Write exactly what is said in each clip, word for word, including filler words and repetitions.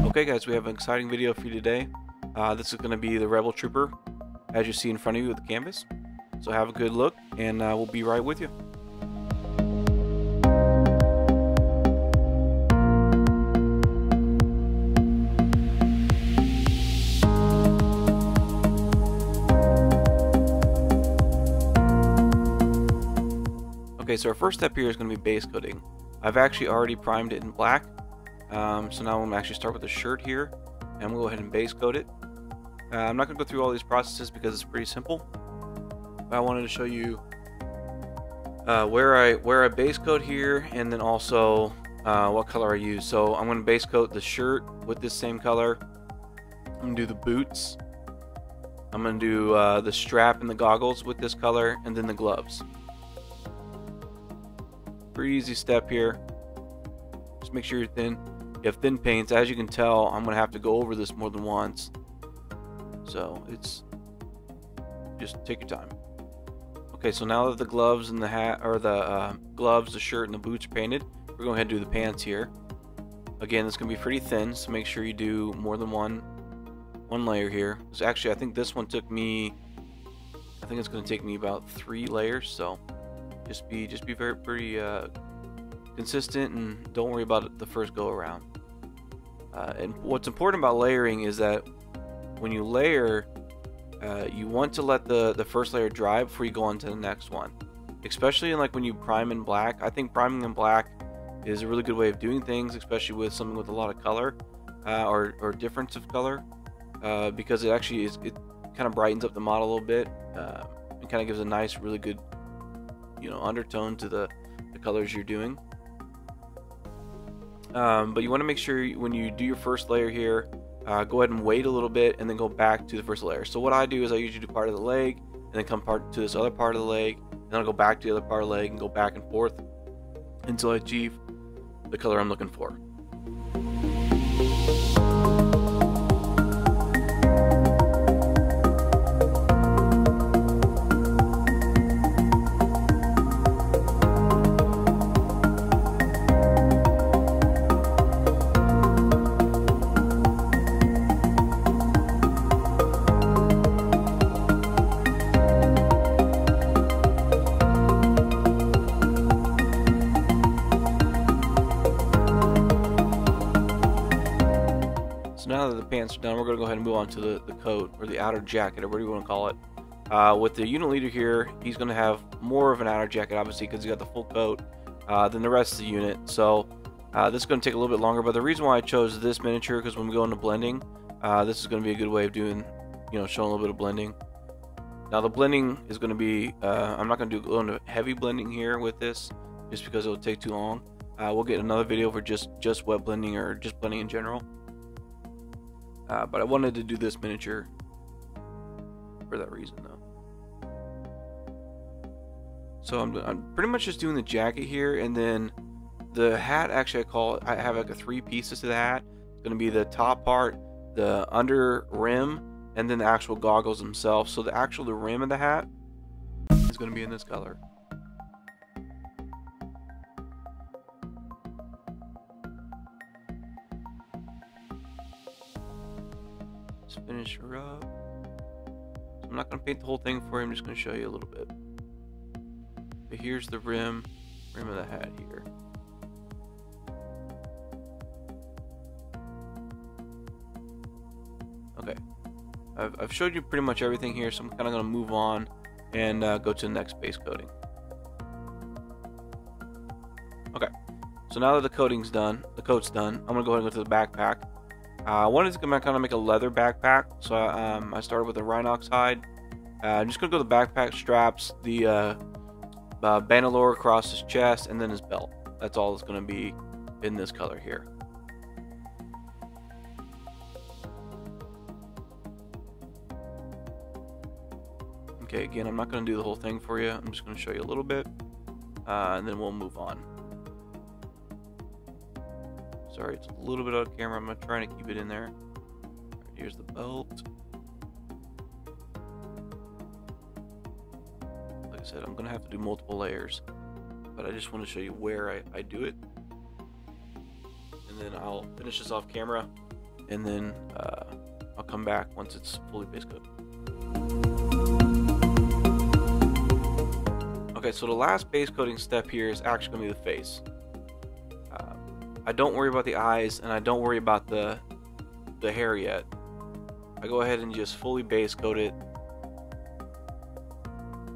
Okay guys, we have an exciting video for you today. Uh, this is going to be the Rebel Trooper, as you see in front of you with the canvas. So have a good look, and uh, we'll be right with you. Okay, so our first step here is going to be base coating. I've actually already primed it in black. Um, so now I'm actually start with the shirt here, and we'll go ahead and base coat it. Uh, I'm not going to go through all these processes because it's pretty simple. But I wanted to show you uh, where I where I base coat here, and then also uh, what color I use. So I'm going to base coat the shirt with this same color. I'm going to do the boots. I'm going to do uh, the strap and the goggles with this color, and then the gloves. Pretty easy step here. Just make sure you're thin. You have thin paints. As you can tell, I'm going to have to go over this more than once. So it's just take your time. Okay, so now that the gloves and the hat, or the uh, gloves, the shirt, and the boots are painted, we're going to ahead and do the pants here. Again, it's going to be pretty thin, so make sure you do more than one one layer here. So actually, I think this one took me, I think it's going to take me about three layers. So just be just be very pretty uh, consistent, and don't worry about it the first go around. Uh, and what's important about layering is that when you layer, uh, you want to let the the first layer dry before you go on to the next one, especially in, like, when you prime in black. I think priming in black is a really good way of doing things, especially with something with a lot of color uh, or, or difference of color, uh, because it actually is, it kind of brightens up the model a little bit. Uh, it kind of gives a nice, really good, you know, undertone to the, the colors you're doing. Um, but you want to make sure when you do your first layer here, Uh, go ahead and wait a little bit and then go back to the first layer. So what I do is I usually do part of the leg and then come part to this other part of the leg, and then I'll go back to the other part of the leg and go back and forth until I achieve the color I'm looking for. Now that the pants are done, we're going to go ahead and move on to the, the coat, or the outer jacket, or whatever you want to call it. Uh, with the unit leader here, he's going to have more of an outer jacket, obviously, because he's got the full coat uh, than the rest of the unit. So uh, this is going to take a little bit longer, but the reason why I chose this miniature, because when we go into blending, uh, this is going to be a good way of doing, you know, showing a little bit of blending. Now the blending is going to be, uh, I'm not going to do go into heavy blending here with this, just because it will take too long. Uh, we'll get another video for just, just wet blending, or just blending in general. Uh, but I wanted to do this miniature for that reason, though. So I'm, I'm pretty much just doing the jacket here, and then the hat. Actually, I call it, I have like a three pieces to the hat. It's going to be the top part, the under rim, and then the actual goggles themselves. So the actual the rim of the hat is going to be in this color. Finish her up. So I'm not going to paint the whole thing for you. I'm just going to show you a little bit. But here's the rim, rim of the hat here. Okay, I've, I've showed you pretty much everything here, so I'm kind of going to move on and uh, go to the next base coating. Okay, so now that the coating's done, the coat's done, I'm going to go ahead and go to the backpack. Uh, I wanted to kind of make a leather backpack, so I, um, I started with a Rhinox hide. Uh, I'm just going to go with the backpack straps, the uh, uh, Bangalore across his chest, and then his belt. That's all that's going to be in this color here. Okay, again, I'm not going to do the whole thing for you. I'm just going to show you a little bit, uh, and then we'll move on. Sorry, it's a little bit out of camera. I'm not trying to keep it in there. All right, here's the belt. Like I said, I'm gonna have to do multiple layers, but I just want to show you where I, I do it. And then I'll finish this off camera, and then uh, I'll come back once it's fully base coat. Okay, so the last base coating step here is actually gonna be the face. Uh, I don't worry about the eyes, and I don't worry about the the hair yet. I go ahead and just fully base coat it.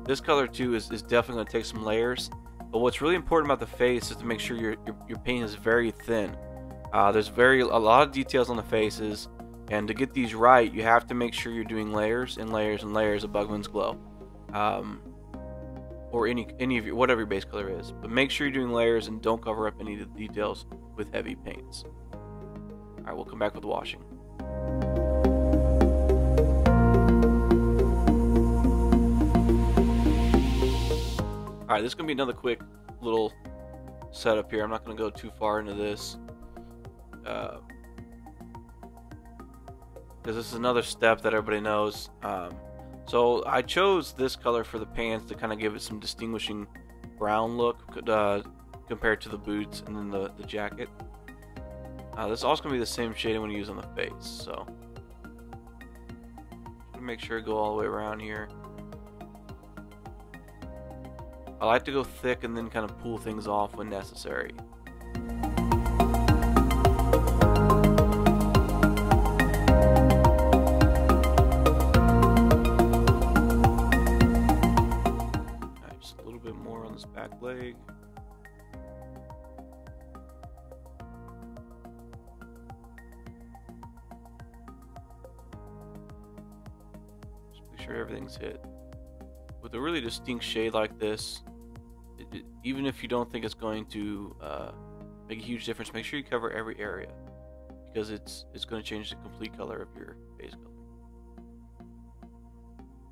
This color too is, is definitely gonna take some layers, but what's really important about the face is to make sure your your, your paint is very thin. Uh, there's very a lot of details on the faces, and to get these right, you have to make sure you're doing layers and layers and layers of Bugman's Glow. Um, or any any of your whatever your base color is, but make sure you're doing layers and don't cover up any of the details with heavy paints. All right, we'll come back with washing. All right, this is gonna be another quick little setup here. I'm not gonna go too far into this because uh, this is another step that everybody knows. Um, So I chose this color for the pants to kind of give it some distinguishing brown look uh, compared to the boots and then the, the jacket. Uh, this is also going to be the same shade I'm going to use on the face. So make sure I go all the way around here. I like to go thick and then kind of pull things off when necessary. Leg. Just make sure everything's hit. With a really distinct shade like this, it, it, even if you don't think it's going to uh, make a huge difference, make sure you cover every area because it's it's going to change the complete color of your base color.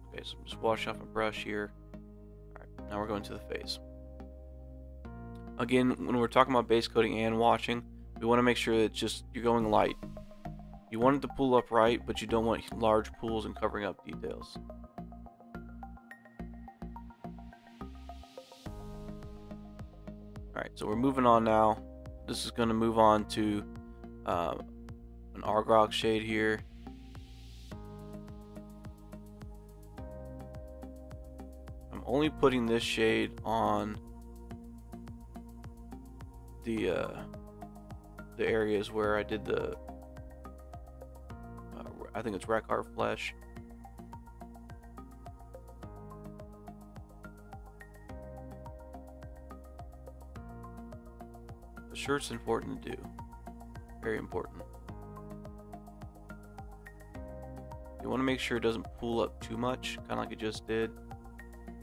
Okay, so I'm just wash off my brush here. All right, now we're going to the face. Again, when we're talking about base coating and washing, we want to make sure that just you're going light. You want it to pull up right, but you don't want large pools and covering up details. All right, so we're moving on now. This is going to move on to uh, an Argrok shade here. I'm only putting this shade on the uh, the areas where I did the uh, I think it's Rakkar Flesh. The shirt's important to do, very important. You want to make sure it doesn't pull up too much, kind of like it just did.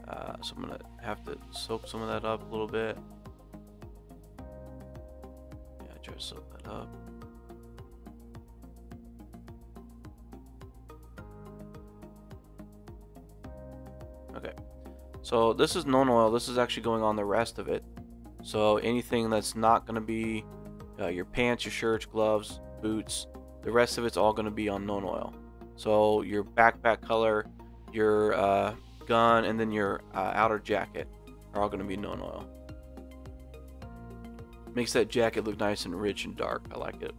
Uh, so I'm gonna have to soak some of that up a little bit. Soak that up. Okay, so this is non-oil. This is actually going on the rest of it. So anything that's not going to be uh, your pants, your shirts, gloves, boots, the rest of it's all going to be on non-oil. So your backpack color, your uh, gun, and then your uh, outer jacket are all going to be non-oil. Makes that jacket look nice and rich and dark. I like it.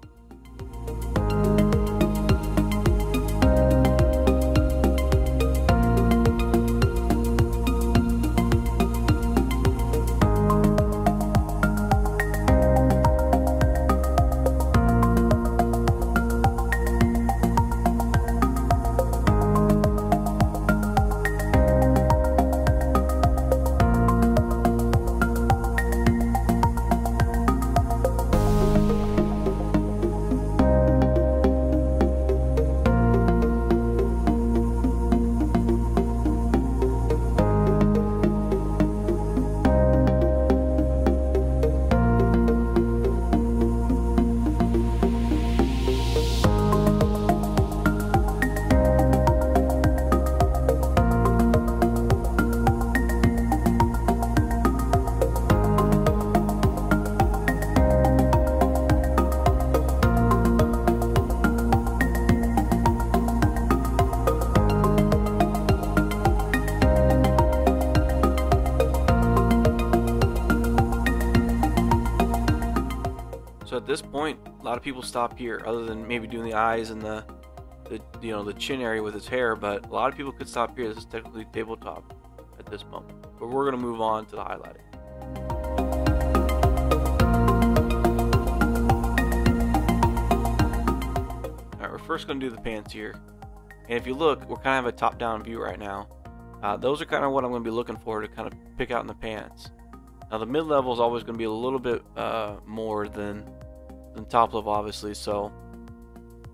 this point, a lot of people stop here, other than maybe doing the eyes and the, the you know, the chin area with his hair, but a lot of people could stop here. This is technically tabletop at this moment, but we're going to move on to the highlighting. Alright, we're first going to do the pants here, and if you look, we're kind of have a top-down view right now. Uh, those are kind of what I'm going to be looking for to kind of pick out in the pants. Now the mid-level is always going to be a little bit uh, more than than top level, obviously, so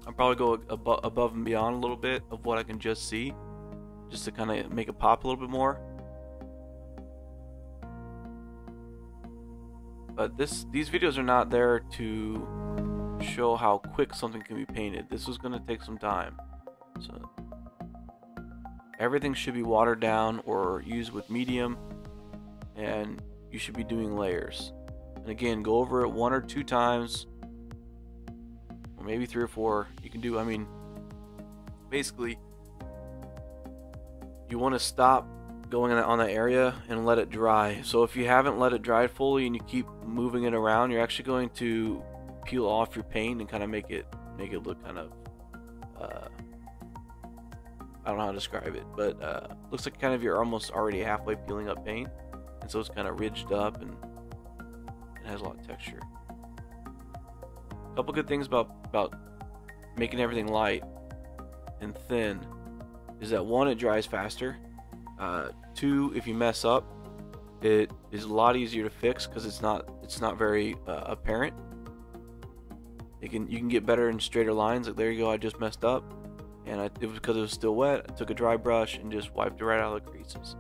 I'll probably go ab above and beyond a little bit of what I can just see, just to kind of make it pop a little bit more. But this these videos are not there to show how quick something can be painted. This is going to take some time. So everything should be watered down or used with medium, and you should be doing layers. And again, go over it one or two times, or maybe three or four. You can do, I mean, basically, you want to stop going on that area and let it dry. So if you haven't let it dry fully and you keep moving it around, you're actually going to peel off your paint and kind of make it make it look kind of, uh, I don't know how to describe it, but uh, looks like kind of you're almost already halfway peeling up paint, and so it's kind of ridged up and it has a lot of texture. A couple good things about about making everything light and thin is that one, it dries faster. Uh, two, if you mess up, it is a lot easier to fix because it's not it's not very uh, apparent. It can you can get better in straighter lines. Like there you go, I just messed up. And I, it was because it was still wet, I took a dry brush and just wiped it right out of the creases.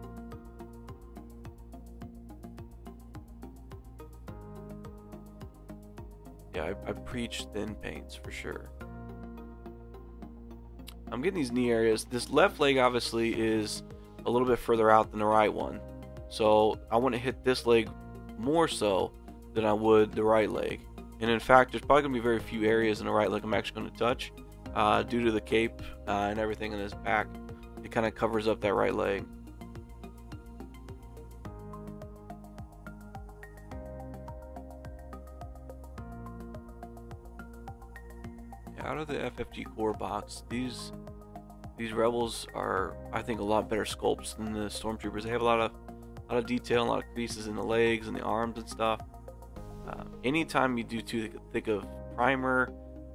Yeah, I, I preach thin paints for sure. I'm getting these knee areas. This left leg obviously is a little bit further out than the right one. So I want to hit this leg more so than I would the right leg. And in fact, there's probably going to be very few areas in the right leg I'm actually going to touch. Uh, due to the cape uh, and everything in his back, it kind of covers up that right leg. Out of the F F G core box, these these rebels are, I think, a lot better sculpts than the stormtroopers. They have a lot of a lot of detail, a lot of creases in the legs and the arms and stuff. Uh, anytime you do too thick of primer,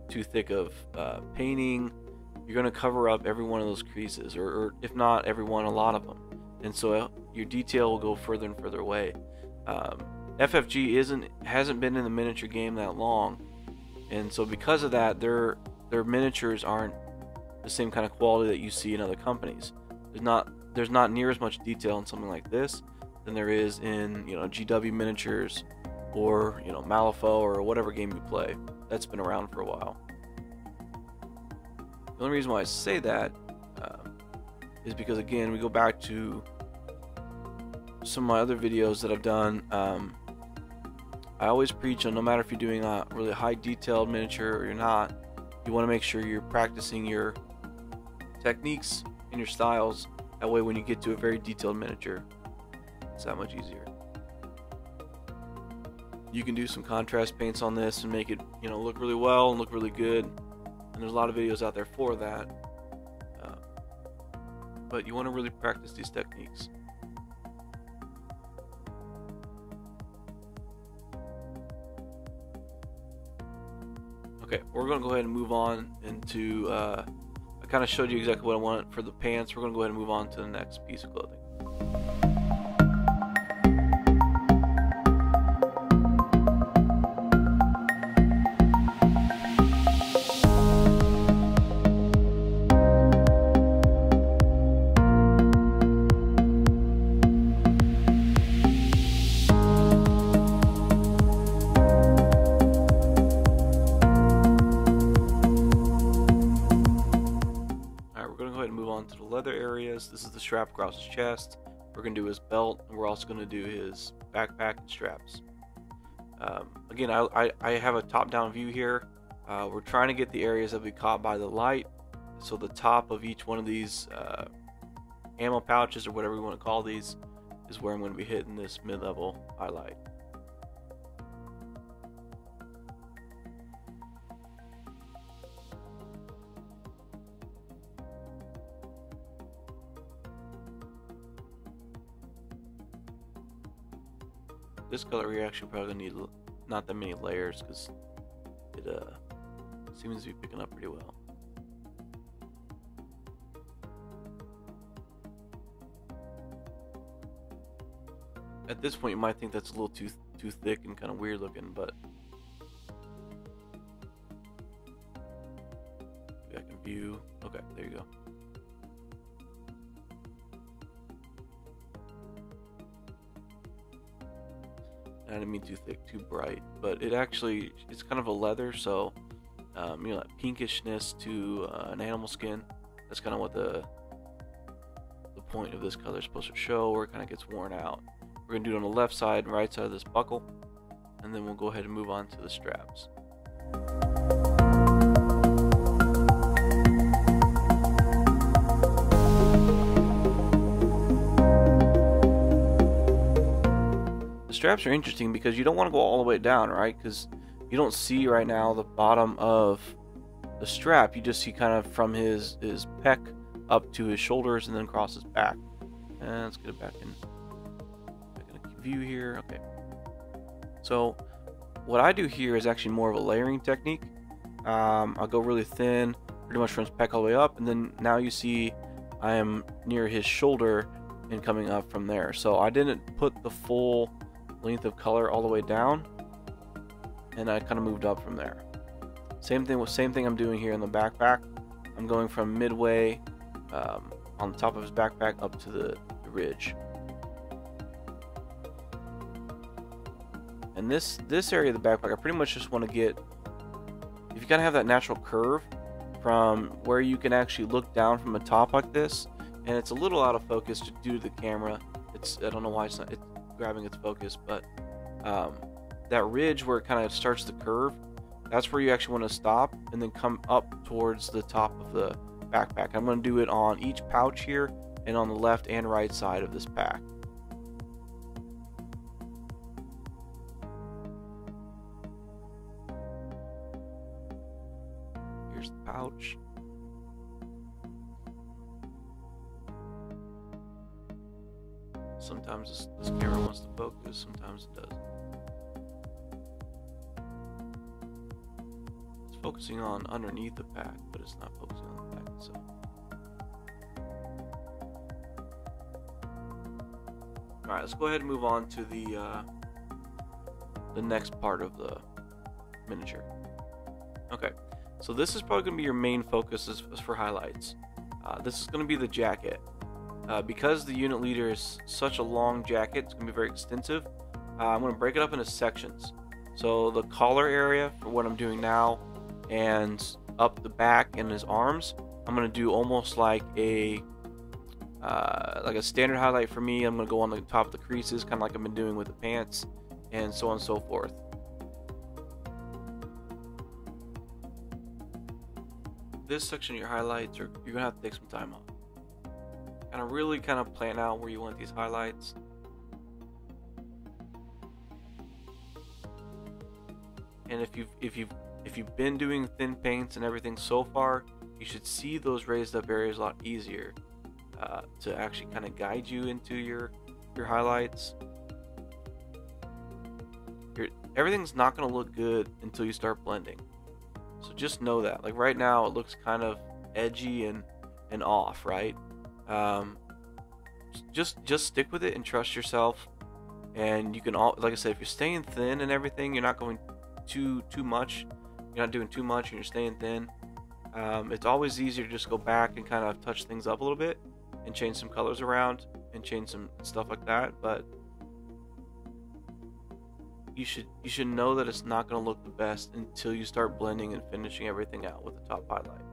too thick of uh, painting, you're going to cover up every one of those creases, or, or if not every one, a lot of them, and so your detail will go further and further away. um, F F G isn't hasn't been in the miniature game that long, and so because of that, their their miniatures aren't the same kind of quality that you see in other companies. There's not there's not near as much detail in something like this than there is in, you know, G W miniatures, or, you know, Malifaux, or whatever game you play that's been around for a while. The only reason why I say that um, is because, again, we go back to some of my other videos that I've done. um, I always preach on, no matter if you're doing a really high detailed miniature or you're not, you want to make sure you're practicing your techniques and your styles, that way when you get to a very detailed miniature, it's that much easier. You can do some contrast paints on this and make it, you know, look really well and look really good. And there's a lot of videos out there for that. Uh, but you want to really practice these techniques. Okay, we're going to go ahead and move on into, uh, I kind of showed you exactly what I want for the pants. We're going to go ahead and move on to the next piece of clothing. This is the strap across his chest. We're going to do his belt, and we're also going to do his backpack and straps. Um, again, I, I, I have a top-down view here. Uh, we're trying to get the areas that we caught by the light. So the top of each one of these uh, ammo pouches, or whatever we want to call these, is where I'm going to be hitting this mid-level highlight. This color here actually probably need not that many layers because it uh, seems to be picking up pretty well. At this point, you might think that's a little too too thick and kind of weird looking, but maybe I can view. Okay, there you go. I didn't mean too thick, too bright, but it actually it's kind of a leather, so um, you know, that pinkishness to uh, an animal skin. That's kind of what the the point of this color is supposed to show, or it kind of gets worn out. We're gonna do it on the left side and right side of this buckle, and then we'll go ahead and move on to the straps. The straps are interesting because you don't want to go all the way down, right? Because you don't see right now the bottom of the strap. You just see kind of from his his pec up to his shoulders and then across his back. And let's get it back in view here. Okay, so what I do here is actually more of a layering technique. um, I'll go really thin, pretty much from his pec all the way up, and then now you see I am near his shoulder and coming up from there. So I didn't put the full length of color all the way down, and I kind of moved up from there. Same thing with same thing I'm doing here in the backpack. I'm going from midway um, on the top of his backpack up to the, the ridge. And this this area of the backpack, I pretty much just want to get, if you kind of have that natural curve from where you can actually look down from the top like this, and it's a little out of focus due to the camera. It's I don't know why it's not it's grabbing its focus, but um, that ridge where it kind of starts the curve, that's where you actually want to stop and then come up towards the top of the backpack. I'm going to do it on each pouch here and on the left and right side of this pack. Here's the pouch. Sometimes this, this camera wants to focus, sometimes it doesn't. It's focusing on underneath the pack, but it's not focusing on the pack itself. Alright, let's go ahead and move on to the uh, the next part of the miniature. Okay. So this is probably going to be your main focus as, as for highlights. Uh, this is going to be the jacket. Uh, because the unit leader is such a long jacket, it's going to be very extensive. Uh, I'm going to break it up into sections. So the collar area for what I'm doing now, and up the back and his arms, I'm going to do almost like a uh, like a standard highlight for me. I'm going to go on the top of the creases, kind of like I've been doing with the pants, and so on and so forth. This section of your highlights, or you're gonna have to take some time off. Kind of really kind of plan out where you want these highlights. And if you've if you've if you've been doing thin paints and everything so far, you should see those raised up areas a lot easier uh, to actually kind of guide you into your your highlights. Your everything's not gonna look good until you start blending. So just know that, like right now it looks kind of edgy and and off, right? Um, just just stick with it and trust yourself, and you can all, like I said, if you're staying thin and everything, you're not going too too much, you're not doing too much, and you're staying thin. Um, it's always easier to just go back and kind of touch things up a little bit and change some colors around and change some stuff like that, but You should you should know that it's not going to look the best until you start blending and finishing everything out with the top highlight.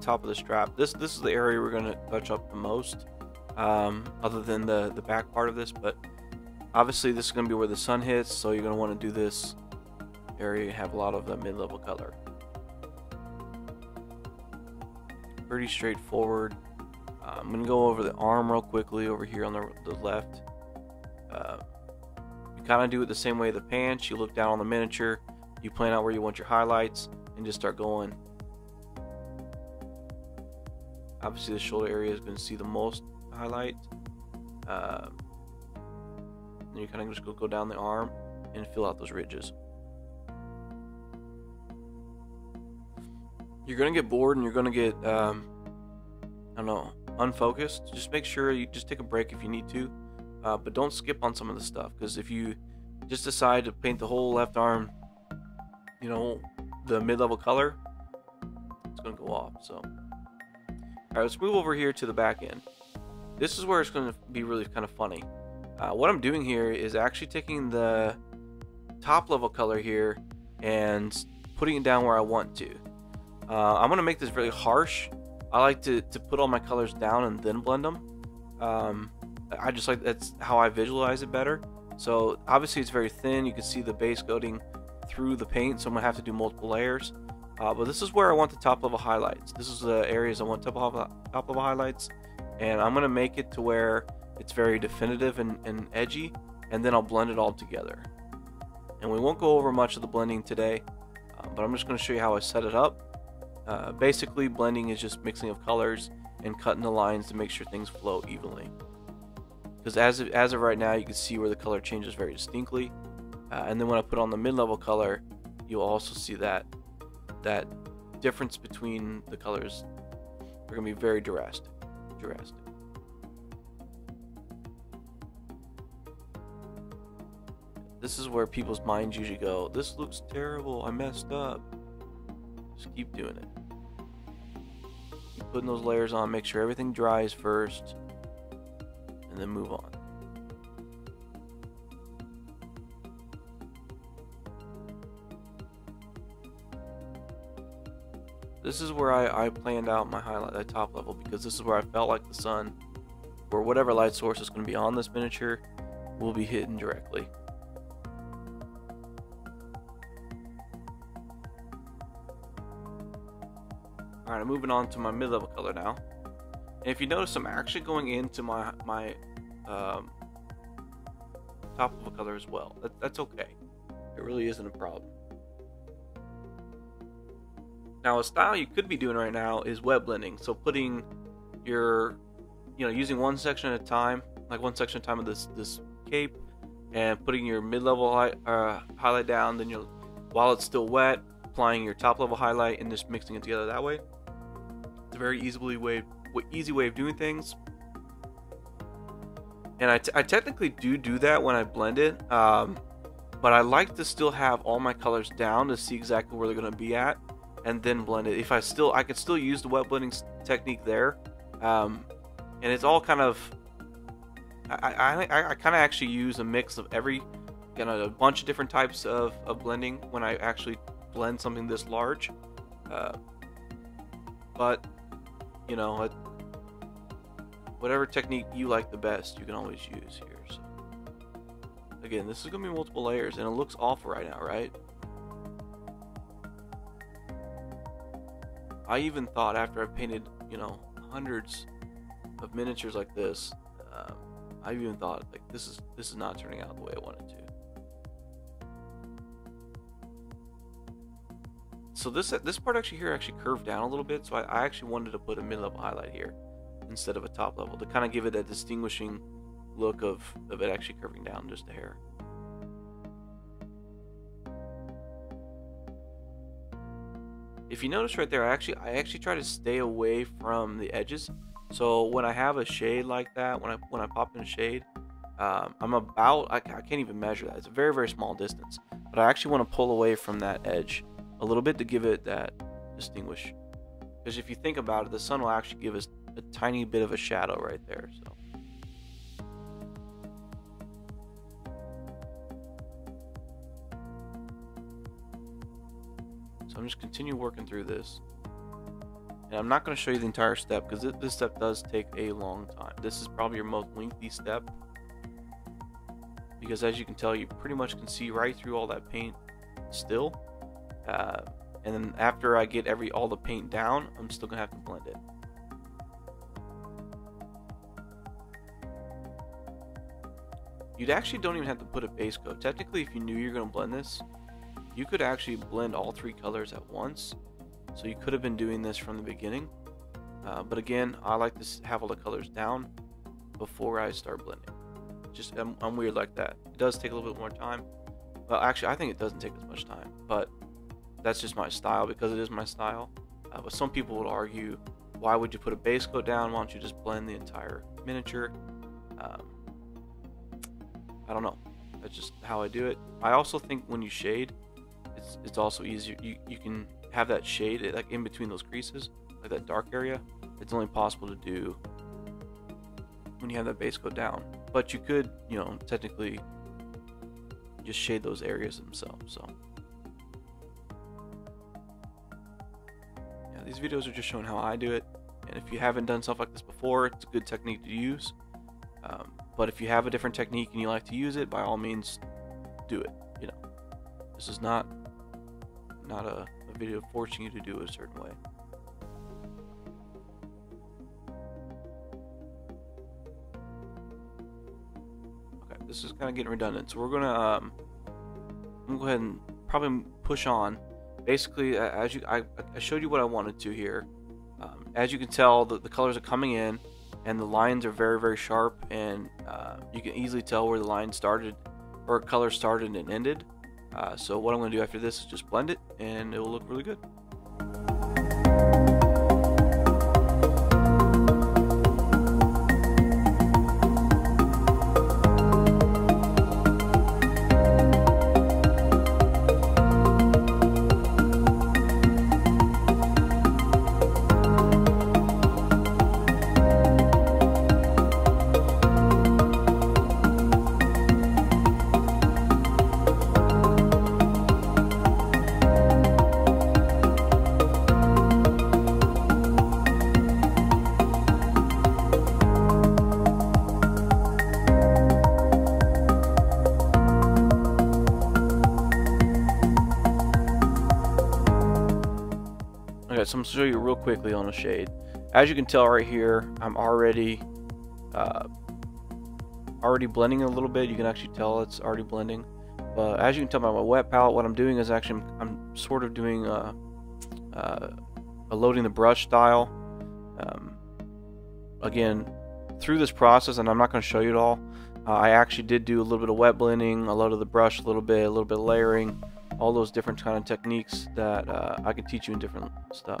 Top of the strap, this this is the area we're going to touch up the most, um, other than the the back part of this, but Obviously this is going to be where the sun hits, so you're going to want to do this area you have a lot of that mid-level color. Pretty straightforward. Uh, I'm going to go over the arm real quickly over here on the, the left. Uh, you kind of do it the same way the pants. You look down on the miniature, you plan out where you want your highlights, and just start going. Obviously the shoulder area is going to see the most highlight. Uh, and you kind of just go, go down the arm and fill out those ridges. You're going to get bored and you're going to get, um, I don't know, unfocused. Just make sure you just take a break if you need to, uh, but don't skip on some of the stuff, because if you just decide to paint the whole left arm, you know, the mid-level color, it's going to go off. So, all right, let's move over here to the back end. This is where it's going to be really kind of funny. Uh, what I'm doing here is actually taking the top level color here and putting it down where I want to. Uh, I'm going to make this really harsh. I like to, to put all my colors down and then blend them. Um, I just like, that's how I visualize it better. So obviously it's very thin. You can see the base coating through the paint, so I'm going to have to do multiple layers. Uh, but this is where I want the top level highlights. This is the areas I want top level, top level highlights. And I'm going to make it to where it's very definitive and, and edgy. And then I'll blend it all together. And we won't go over much of the blending today, uh, but I'm just going to show you how I set it up. Uh, basically, blending is just mixing of colors and cutting the lines to make sure things flow evenly. Because as of, as of right now, you can see where the color changes very distinctly. Uh, and then when I put on the mid-level color, you'll also see that that difference between the colors. They're going to be very drastic. drastic. This is where people's minds usually go, "This looks terrible, I messed up." Just keep doing it. Keep putting those layers on, make sure everything dries first, and then move on. This is where I, I planned out my highlight at top level, because this is where I felt like the sun, or whatever light source is going to be on this miniature, will be hitting directly. Alright, I'm moving on to my mid-level color now. And if you notice, I'm actually going into my my um, top-level color as well. That, that's okay. It really isn't a problem. Now, a style you could be doing right now is web blending. So putting your, you know, using one section at a time, like one section at a time of this, this cape, and putting your mid-level high, uh, highlight down, then you'll, while it's still wet, applying your top-level highlight and just mixing it together that way. It's a very easily way, easy way of doing things. And I, t I technically do do that when I blend it, um, but I like to still have all my colors down to see exactly where they're going to be at, and then blend it. If I still, I could still use the wet blending technique there, um, and it's all kind of, I, I, I, I kind of actually use a mix of every, you know, a bunch of different types of, of blending when I actually blend something this large. Uh, but you know, it, whatever technique you like the best, you can always use here. So again, this is gonna be multiple layers and it looks awful right now, right? I even thought after I painted, you know, hundreds of miniatures like this, um, I even thought like this is this is not turning out the way I want it to. So this this part actually here actually curved down a little bit, so I, I actually wanted to put a mid-level highlight here instead of a top level to kind of give it a distinguishing look of, of it actually curving down just a hair. If you notice right there, I actually I actually try to stay away from the edges. So when I have a shade like that, when I when I pop in a shade, um, I'm about I, I can't even measure that. It's a very very small distance, but I actually want to pull away from that edge a little bit to give it that distinguish, because if you think about it, the sun will actually give us a tiny bit of a shadow right there. So so I'm just continue working through this, and I'm not going to show you the entire step because this step does take a long time. This is probably your most lengthy step, because as you can tell, you pretty much can see right through all that paint still. Uh, and then after I get every all the paint down, I'm still gonna have to blend it. You actually don't even have to put a base coat. Technically, if you knew you're gonna blend this, you could actually blend all three colors at once. So you could have been doing this from the beginning. Uh, but again, I like to have all the colors down before I start blending. Just I'm, I'm weird like that. It does take a little bit more time. Well, actually, I think it doesn't take as much time, but that's just my style because it is my style. Uh, but some people would argue, why would you put a base coat down? Why don't you just blend the entire miniature? Um, I don't know. That's just how I do it. I also think when you shade, it's it's also easier. You you can have that shade like in between those creases, like that dark area. It's only possible to do when you have that base coat down. But you could, you know, technically just shade those areas themselves. So yeah, these videos are just showing how I do it. And if you haven't done stuff like this before, it's a good technique to use. Um, But if you have a different technique and you like to use it, by all means, do it. You know, this is not not a, a video forcing you to do it a certain way. Okay, this is kind of getting redundant, so we're gonna um, I'm gonna go ahead and probably push on. Basically, as you I, I showed you what I wanted to here. Um, as you can tell, the, the colors are coming in. And the lines are very, very sharp, and uh, you can easily tell where the line started, or color started and ended. Uh, so what I'm going to do after this is just blend it, and it will look really good. So I'm going to show you real quickly on a shade. As you can tell right here, I'm already uh, already blending a little bit. You can actually tell it's already blending. But as you can tell by my wet palette, what I'm doing is actually I'm sort of doing a, a loading the brush style. Um, again, through this process, and I'm not going to show you it all, uh, I actually did do a little bit of wet blending, a lot of the brush, a little bit, a little bit of layering. All those different kind of techniques that uh, I can teach you in different stuff.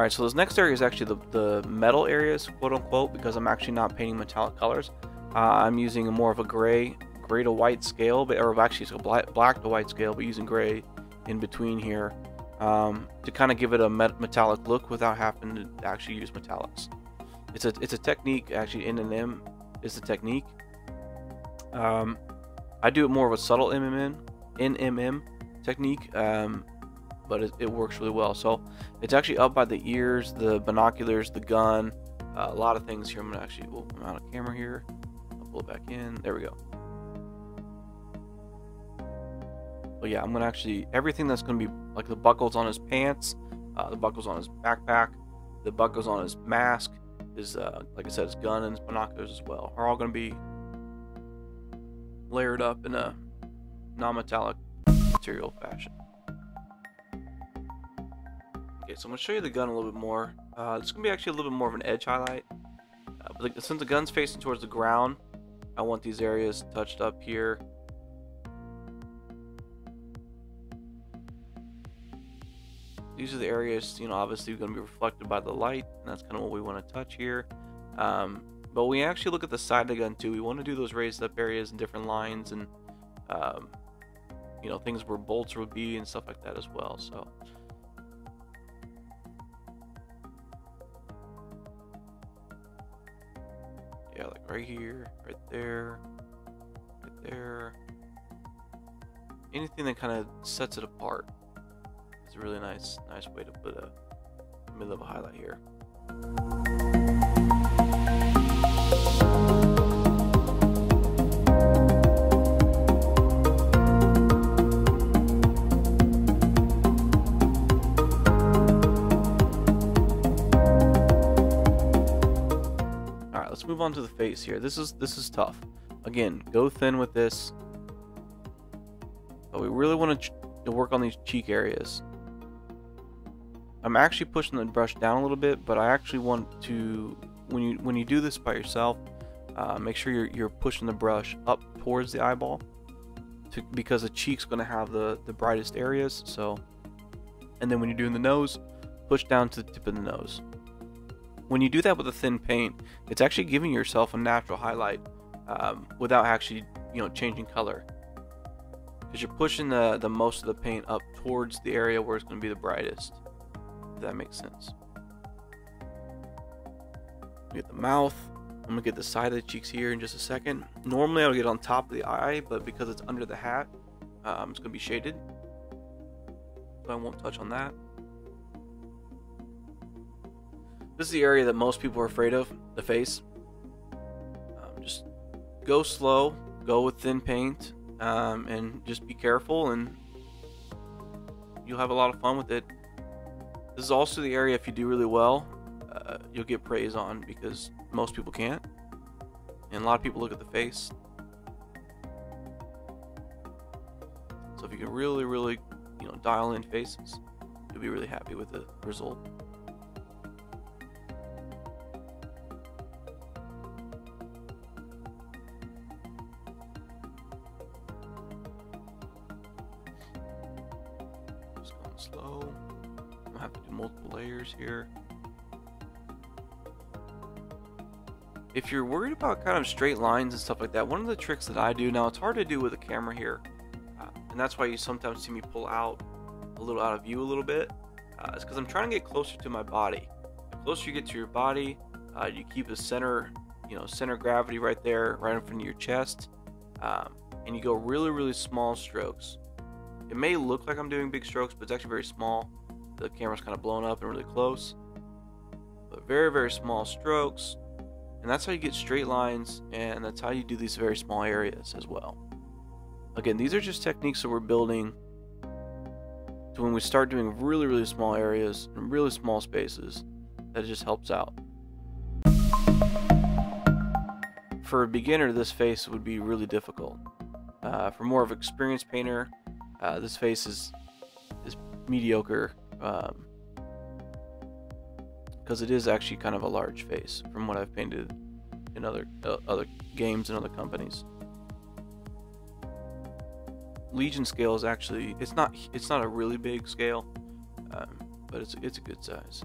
Alright, so this next area is actually the, the metal areas, quote unquote, because I'm actually not painting metallic colors. Uh, I'm using more of a gray, gray to white scale, but or actually it's a black, black to white scale, but using gray in between here um, to kind of give it a met metallic look without having to actually use metallics. It's a it's a technique actually. N and M is the technique. Um, I do it more of a subtle N M M technique, um, but it, it works really well. So it's actually up by the ears, the binoculars, the gun, uh, a lot of things here. I'm gonna actually pull them out of camera here. I'll pull it back in. There we go. But yeah, I'm gonna actually everything that's gonna be like the buckles on his pants, uh, the buckles on his backpack, the buckles on his mask, his uh, like I said, his gun and his binoculars as well are all gonna be layered up in a non-metallic material fashion. Okay, so I'm gonna show you the gun a little bit more. Uh, it's gonna be actually a little bit more of an edge highlight. Uh, but the, since the gun's facing towards the ground, I want these areas touched up here. These are the areas, you know, obviously going to be reflected by the light, and that's kind of what we want to touch here. Um, but we actually look at the side of the gun too. We want to do those raised up areas and different lines and, um, you know, things where bolts would be and stuff like that as well. So yeah, like right here, right there, right there. Anything that kind of sets it apart. It's a really nice, nice way to put a middle of a highlight here. All right, let's move on to the face here. This is this is tough. Again, go thin with this. But we really want to to work on these cheek areas. I'm actually pushing the brush down a little bit, but I actually want to, when you when you do this by yourself, uh, make sure you're, you're pushing the brush up towards the eyeball, to, because the cheek's going to have the, the brightest areas. So, and then when you're doing the nose, push down to the tip of the nose. When you do that with a thin paint, it's actually giving yourself a natural highlight um, without actually, you know, changing color, because you're pushing the, the most of the paint up towards the area where it's going to be the brightest. If that makes sense. We get the mouth. I'm going to get the side of the cheeks here in just a second. Normally I would get on top of the eye, but because it's under the hat, um, it's going to be shaded, so I won't touch on that. This is the area that most people are afraid of, the face. Um, just go slow, go with thin paint, um, and just be careful, and you'll have a lot of fun with it. This is also the area, if you do really well, uh, you'll get praise on, because most people can't, and a lot of people look at the face. So if you can really, really, you know, dial in faces, you'll be really happy with the result. Just going slow. I'm gonna have to do multiple layers here. If you're worried about kind of straight lines and stuff like that, one of the tricks that I do, now it's hard to do with a camera here, uh, and that's why you sometimes see me pull out a little out of view a little bit, uh, it's because I'm trying to get closer to my body. The closer you get to your body, uh, you keep the center, you know, center of gravity right there, right in front of your chest, um, and you go really, really small strokes. It may look like I'm doing big strokes, but it's actually very small. The camera's kind of blown up and really close, but very, very small strokes. And that's how you get straight lines, and that's how you do these very small areas as well. Again, these are just techniques that we're building to when we start doing really, really small areas and really small spaces, that it just helps out. For a beginner, this face would be really difficult. Uh, for more of an experienced painter, Uh, this face is, is mediocre, um, because it is actually kind of a large face from what I've painted in other, uh, other games and other companies. Legion scale is actually, it's not, it's not a really big scale, um, but it's, it's a good size.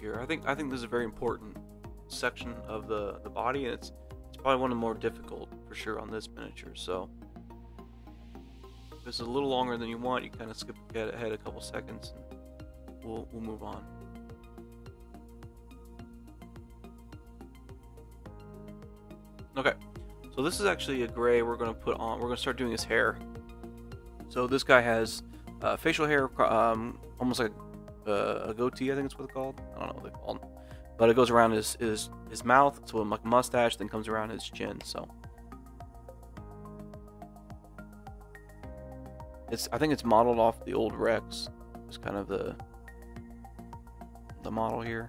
Here. I think I think this is a very important section of the, the body, and it's it's probably one of the more difficult for sure on this miniature. So if it's a little longer than you want, you kind of skip ahead a couple seconds and we'll we'll move on. Okay. So this is actually a gray we're gonna put on we're gonna start doing his hair. So this guy has uh, facial hair, um, almost like a Uh, a goatee, I think it's what it's called. I don't know what they call it, but it goes around his his his mouth, so a mustache, then comes around his chin. So it's I think it's modeled off the old Rex. It's kind of the the model here.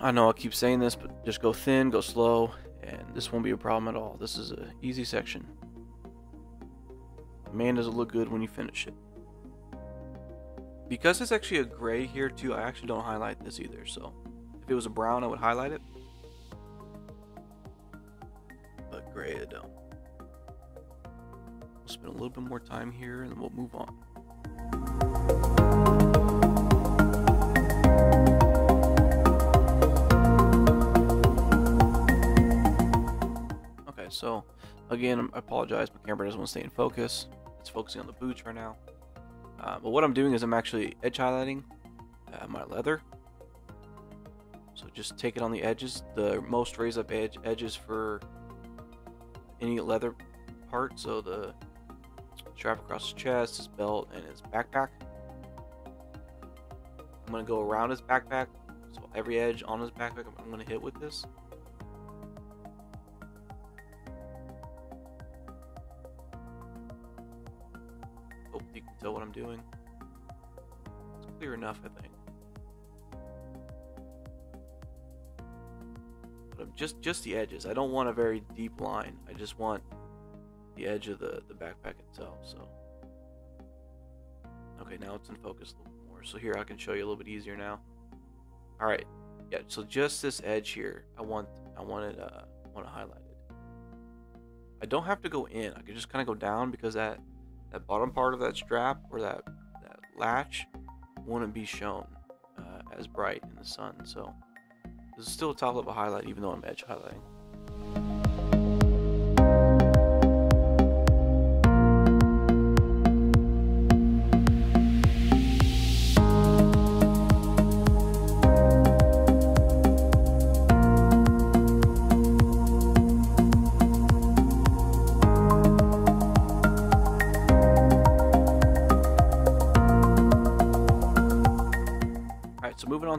I know I keep saying this, but just go thin, go slow, and this won't be a problem at all. This is an easy section. Man, does it look good when you finish it. Because it's actually a gray here too, I actually don't highlight this either. So if it was a brown, I would highlight it. But gray, I don't. We'll spend a little bit more time here and then we'll move on. Okay, so again, I apologize. My camera doesn't want to stay in focus. It's focusing on the boots right now. Uh, but what I'm doing is I'm actually edge highlighting uh, my leather. So just take it on the edges, the most raised up edge edges for any leather part. So the strap across his chest, his belt, and his backpack. I'm gonna go around his backpack. So every edge on his backpack, I'm gonna hit with this. What I'm doing. It's clear enough, I think. But I'm just just the edges. I don't want a very deep line. I just want the edge of the, the backpack itself. So okay, now it's in focus a little bit more. So here I can show you a little bit easier now. Alright. Yeah, so just this edge here. I want I want it uh I want it highlighted. I don't have to go in. I can just kinda go down because that That bottom part of that strap or that, that latch wouldn't be shown uh, as bright in the sun. So this is still a top level highlight, even though I'm edge highlighting.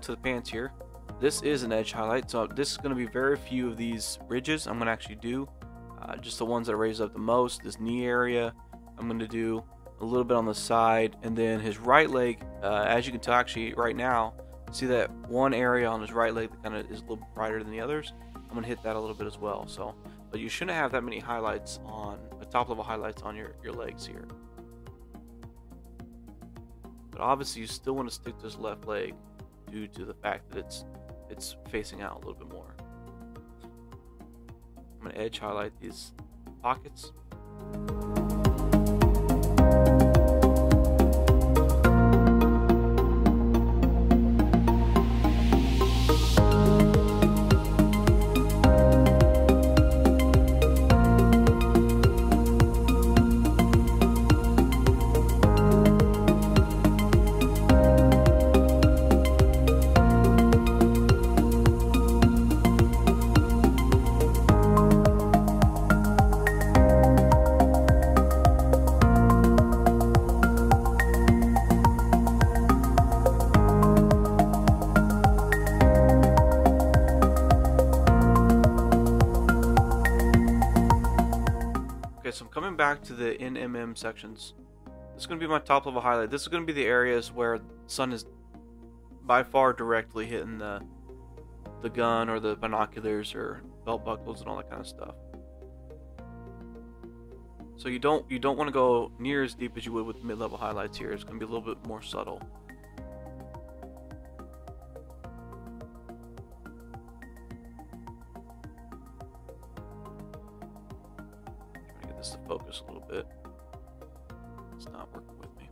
To the pants here. This is an edge highlight, so this is going to be very few of these ridges I'm going to actually do. Uh, just the ones that raise up the most, this knee area. I'm going to do a little bit on the side, and then his right leg, uh, as you can tell actually right now, see that one area on his right leg that kind of is a little brighter than the others. I'm going to hit that a little bit as well. So, but you shouldn't have that many highlights on, uh, top level highlights on your, your legs here. But obviously you still want to stick to his left leg, due to the fact that it's it's facing out a little bit more. I'm gonna edge highlight these pockets. back to the N M M sections. This is going to be my top level highlight. This is going to be the areas where the sun is by far directly hitting the the gun or the binoculars or belt buckles and all that kind of stuff. So you don't you don't want to go near as deep as you would with mid-level highlights here. It's going to be a little bit more subtle. Trying to get this to focus a little bit. It's not working with me.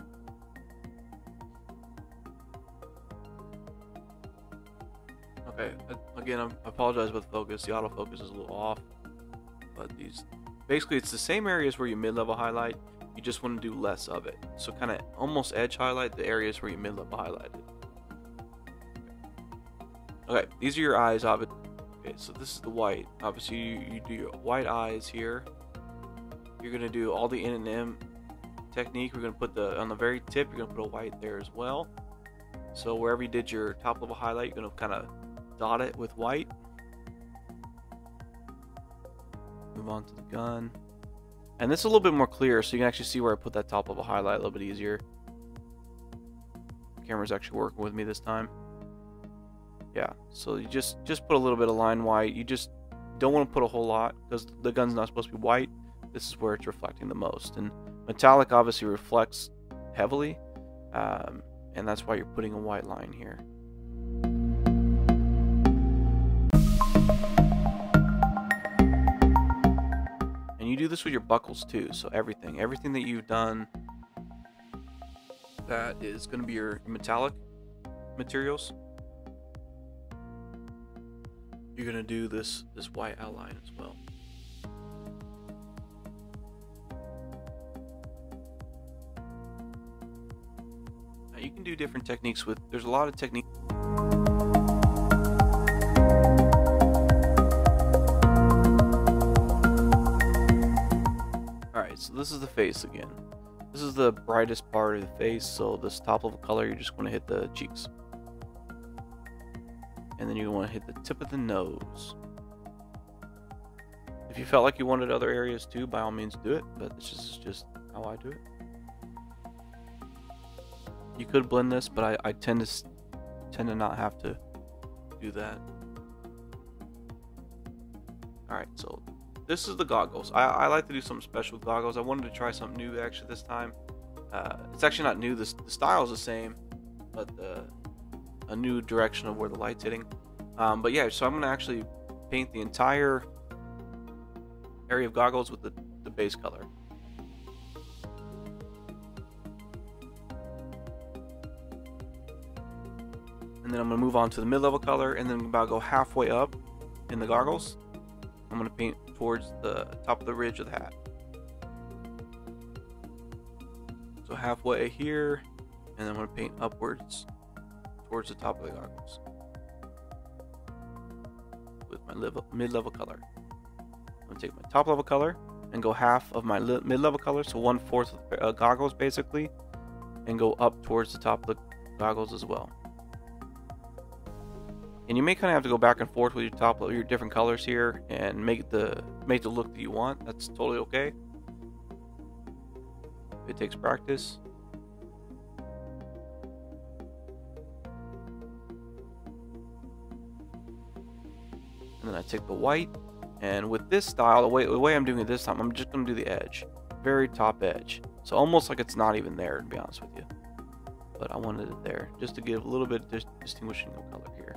Okay, again, I apologize about the focus. The autofocus is a little off, but these. Basically, it's the same areas where you mid-level highlight, you just want to do less of it. So kind of almost edge highlight the areas where you mid-level highlighted. Okay, these are your eyes, obviously. Okay, so this is the white. Obviously, you, you do your white eyes here. You're going to do all the N and M technique. We're going to put the, on the very tip, you're going to put a white there as well. So wherever you did your top-level highlight, you're going to kind of dot it with white. Move on to the gun, and this is a little bit more clear, so you can actually see where I put that top level highlight a little bit easier. The camera's actually working with me this time. Yeah, so you just just put a little bit of line white. You just don't want to put a whole lot because the gun's not supposed to be white. This is where it's reflecting the most, and metallic obviously reflects heavily, um, and that's why you're putting a white line here. You do this with your buckles too, so everything everything that you've done that is going to be your metallic materials, you're going to do this this white outline as well. Now you can do different techniques with, there's a lot of techniques. So this is the face again. This is the brightest part of the face, so this top level color, you're just going to hit the cheeks. And then you want to hit the tip of the nose. If you felt like you wanted other areas too, by all means do it, but this is just how I do it. You could blend this, but I, I tend to tend to not have to do that. Alright, so this is the goggles. I, I like to do something special with goggles. I wanted to try something new actually this time. Uh, it's actually not new. This, the style is the same, but the, a new direction of where the light's hitting. Um, but yeah, so I'm going to actually paint the entire area of goggles with the, the base color. And then I'm going to move on to the mid-level color, and then I'm about to go halfway up in the goggles. I'm going to paint towards the top of the ridge of the hat. So halfway here, and I'm going to paint upwards towards the top of the goggles with my mid-level color. I'm going to take my top level color and go half of my mid-level color, so one fourth of the uh, goggles basically, and go up towards the top of the goggles as well. And you may kind of have to go back and forth with your top level, your different colors here, and make the make the look that you want. That's totally okay. It takes practice. And then I take the white, and with this style, the way the way I'm doing it this time, I'm just going to do the edge, very top edge. So almost like it's not even there, to be honest with you. But I wanted it there just to give a little bit of dis distinguishing the color here.